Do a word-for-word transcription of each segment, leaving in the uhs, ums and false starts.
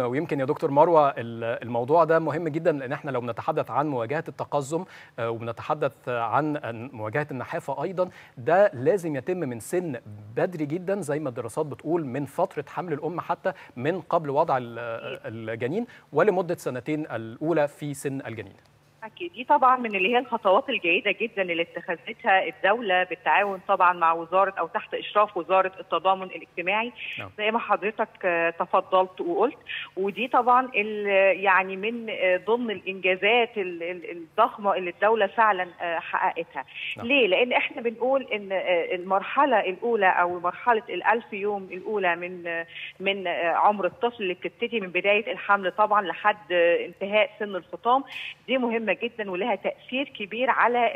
ويمكن يا دكتور مروة الموضوع ده مهم جدا، لان احنا لو بنتحدث عن مواجهه التقزم وبنتحدث عن مواجهه النحافه ايضا، ده لازم يتم من سن بدري جدا زي ما الدراسات بتقول، من فتره حمل الام حتى من قبل وضع الجنين ولمده سنتين الاولى في سن الجنين. أكيد دي طبعا من اللي هي الخطوات الجيدة جدا اللي اتخذتها الدولة بالتعاون طبعا مع وزارة أو تحت إشراف وزارة التضامن الاجتماعي زي ما حضرتك تفضلت وقلت، ودي طبعا يعني من ضمن الإنجازات الضخمة اللي الدولة فعلا حققتها. ليه؟ لأن احنا بنقول إن المرحلة الأولى أو مرحلة الألف يوم الأولى من من عمر الطفل اللي بتبتدي من بداية الحمل طبعا لحد انتهاء سن الفطام، دي مهمة جدا ولها تأثير كبير على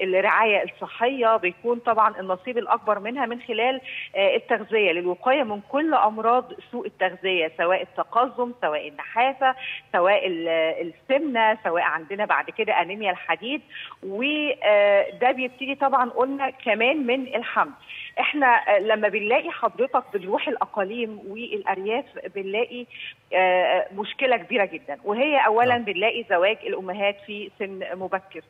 الرعاية الصحية، بيكون طبعا النصيب الأكبر منها من خلال التغذية للوقاية من كل أمراض سوء التغذية، سواء التقزم، سواء النحافة، سواء السمنة، سواء عندنا بعد كده أنيميا الحديد، وده بيبتدي طبعا قلنا كمان من الحمل. احنا لما بنلاقي حضرتك بنروح الأقاليم والأرياف بنلاقي مشكلة كبيرة جدا، وهي أولا بنلاقي زواج الأمهات في سن مبكر،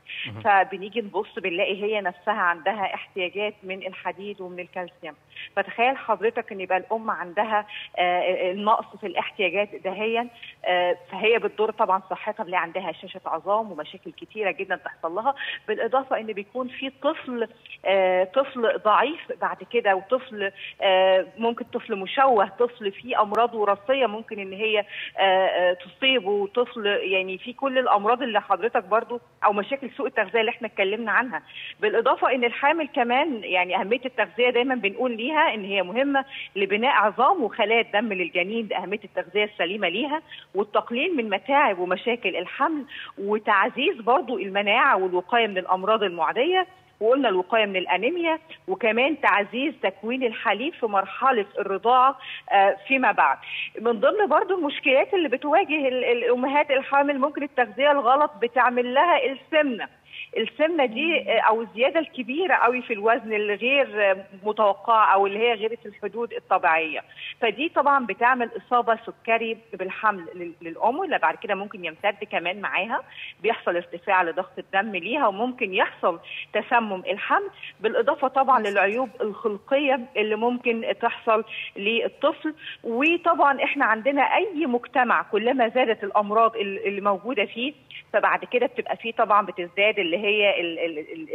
فبنيجي نبص بنلاقي هي نفسها عندها احتياجات من الحديد ومن الكالسيوم، فتخيل حضرتك ان يبقى الام عندها آه النقص في الاحتياجات دهيا، آه فهي بتضر طبعا صحتها، بنلاقي عندها هشاشه عظام ومشاكل كتيره جدا تحصل لها، بالاضافه ان بيكون في طفل آه طفل ضعيف بعد كده، وطفل آه ممكن طفل مشوه، طفل فيه امراض وراثيه ممكن ان هي آه تصيبه، وطفل يعني في كل الامراض اللي حضرتك برضو او مشاكل سوء التغذيه اللي احنا اتكلمنا عنها. بالاضافه ان الحامل كمان يعني اهميه التغذيه دايما بنقول ليها ان هي مهمه لبناء عظام وخلايا الدم للجنين، اهميه التغذيه السليمه ليها والتقليل من متاعب ومشاكل الحمل، وتعزيز برضو المناعه والوقايه من الامراض المعديه، وقلنا الوقايه من الانيميا، وكمان تعزيز تكوين الحليب في مرحله الرضاعه فيما بعد. من ضمن برضو المشكلات اللي بتواجه الامهات الحامل ممكن التغذيه الغلط بتعمل لها السمنه. السمنه دي او الزياده الكبيره قوي في الوزن الغير متوقعه او اللي هي غير في الحدود الطبيعيه، فدي طبعا بتعمل اصابه سكري بالحمل للام اللي بعد كده ممكن يمتد كمان معاها، بيحصل ارتفاع لضغط الدم ليها وممكن يحصل تسمم الحمل، بالاضافه طبعا للعيوب الخلقيه اللي ممكن تحصل للطفل. وطبعا احنا عندنا اي مجتمع كلما زادت الامراض اللي موجوده فيه فبعد كده بتبقى فيه طبعا بتزداد اللي هي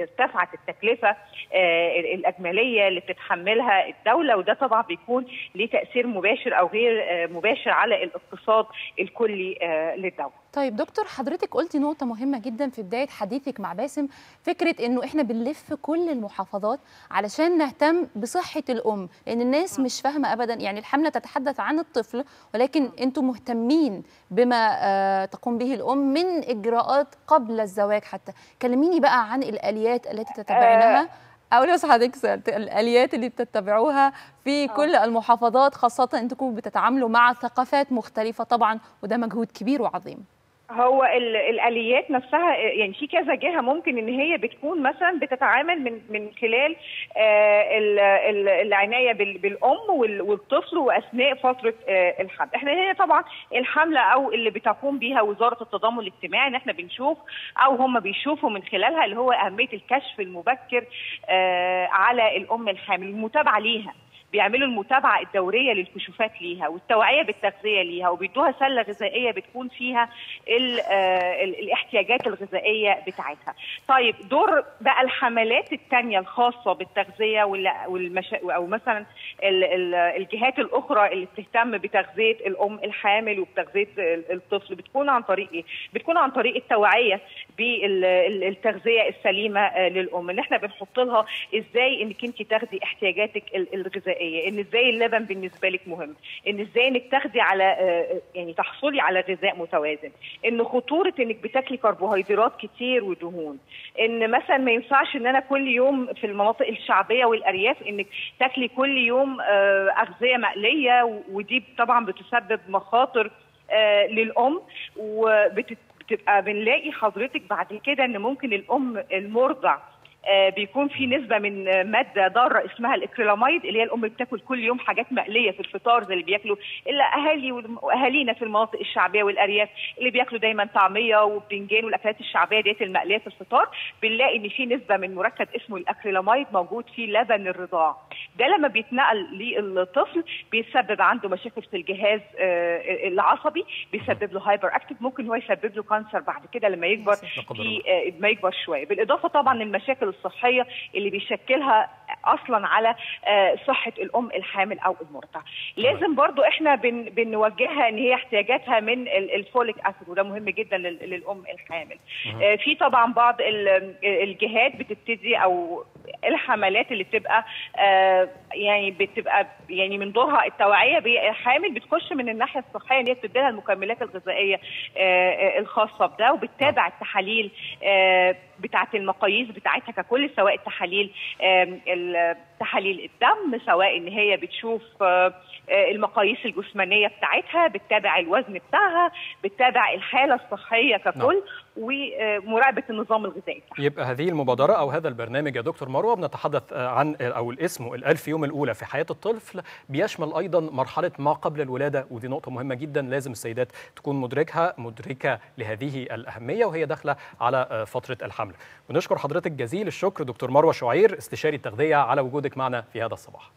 ارتفعت التكلفه الاجماليه اللي بتتحملها الدوله، وده طبعا بيكون ليه تاثير مباشر او غير مباشر على الاقتصاد الكلي للدوله. طيب دكتور، حضرتك قلتي نقطه مهمه جدا في بدايه حديثك مع باسم، فكره انه احنا بنلف كل المحافظات علشان نهتم بصحه الام، لان الناس مش فاهمه ابدا، يعني الحمله تتحدث عن الطفل ولكن انتم مهتمين بما تقوم به الام من اجراءات قبل الزواج حتى. كلميني بقى عن الآليات التي تتبعينها، او لو حضرتك سألت الآليات اللي بتتبعوها في كل المحافظات، خاصة انتم بتتعاملوا مع ثقافات مختلفة طبعا وده مجهود كبير وعظيم. هو الآليات نفسها يعني في كذا جهة ممكن ان هي بتكون مثلا بتتعامل من من خلال العناية بالام والطفل واثناء فترة الحمل. احنا هنا طبعا الحملة او اللي بتقوم بيها وزارة التضامن الاجتماعي ان احنا بنشوف او هم بيشوفوا من خلالها اللي هو اهمية الكشف المبكر على الام الحامل، المتابعة ليها، بيعملوا المتابعه الدوريه للكشوفات ليها والتوعيه بالتغذيه ليها، وبيدوها سله غذائيه بتكون فيها ال ال الاحتياجات الغذائيه بتاعتها. طيب دور بقى الحملات الثانيه الخاصه بالتغذيه والمشا... او مثلا ال ال الجهات الاخرى اللي بتهتم بتغذيه الام الحامل وبتغذيه الطفل، بتكون عن طريق ايه؟ بتكون عن طريق التوعيه بالتغذيه السليمه للام، ان احنا بنحط لها ازاي انك انت تاخدي احتياجاتك الغذائيه، ان ازاي اللبن بالنسبه لك مهم، ان ازاي انك تاخدي على يعني تحصلي على غذاء متوازن، ان خطوره انك بتاكلي كربوهيدرات كتير ودهون، ان مثلا ما ينفعش ان انا كل يوم في المناطق الشعبيه والارياف انك تاكلي كل يوم اغذيه مقليه، ودي طبعا بتسبب مخاطر للام، وبتبقى بنلاقي حضرتك بعد كده ان ممكن الام المرضع بيكون في نسبه من ماده ضاره اسمها الاكريلاميد، اللي هي الام بتاكل كل يوم حاجات مقليه في الفطار زي اللي بياكلوا الا اهالي واهالينا في المناطق الشعبيه والارياف اللي بياكلوا دايما طعميه وبتنجان والاكلات الشعبيه ديت المقليه في الفطار، بنلاقي ان في نسبه من مركب اسمه الاكريلاميد موجود في لبن الرضاعه. ده لما بيتنقل للطفل بيسبب عنده مشاكل في الجهاز العصبي، بيسبب له هايبر اكتف، ممكن هو يسبب له كانسر بعد كده لما يكبر في ما يكبر شويه. بالاضافه طبعا للمشاكل الصحيه اللي بيشكلها اصلا على صحه الام الحامل او المرضع. لازم برضو احنا بن بنوجهها ان هي احتياجاتها من الفوليك اسيد، وده مهم جدا للام الحامل. في طبعا بعض الجهات بتبتدي او الحملات اللي بتبقى يعني بتبقى يعني من دورها التوعيه بالحامل، بتخش من الناحيه الصحيه ان هي بتدي لها المكملات الغذائيه الخاصه بده، وبتتابع التحاليل بتاعه المقاييس بتاعتها ككل، سواء التحاليل تحاليل الدم، سواء ان هي بتشوف المقاييس الجسمانيه بتاعتها، بتتابع الوزن بتاعها، بتتابع الحاله الصحيه ككل، ومراقبه النظام الغذائي. يبقى هذه المبادره او هذا البرنامج يا دكتور مروه بنتحدث عن او الاسم الألف يوم الاولى في حياه الطفل، بيشمل ايضا مرحله ما قبل الولاده، ودي نقطه مهمه جدا لازم السيدات تكون مدركها مدركه لهذه الاهميه وهي داخله على فتره الحمل. بنشكر حضرتك جزيل الشكر دكتور مروه شعير استشاري التغذيه على وجودك معنا في هذا الصباح.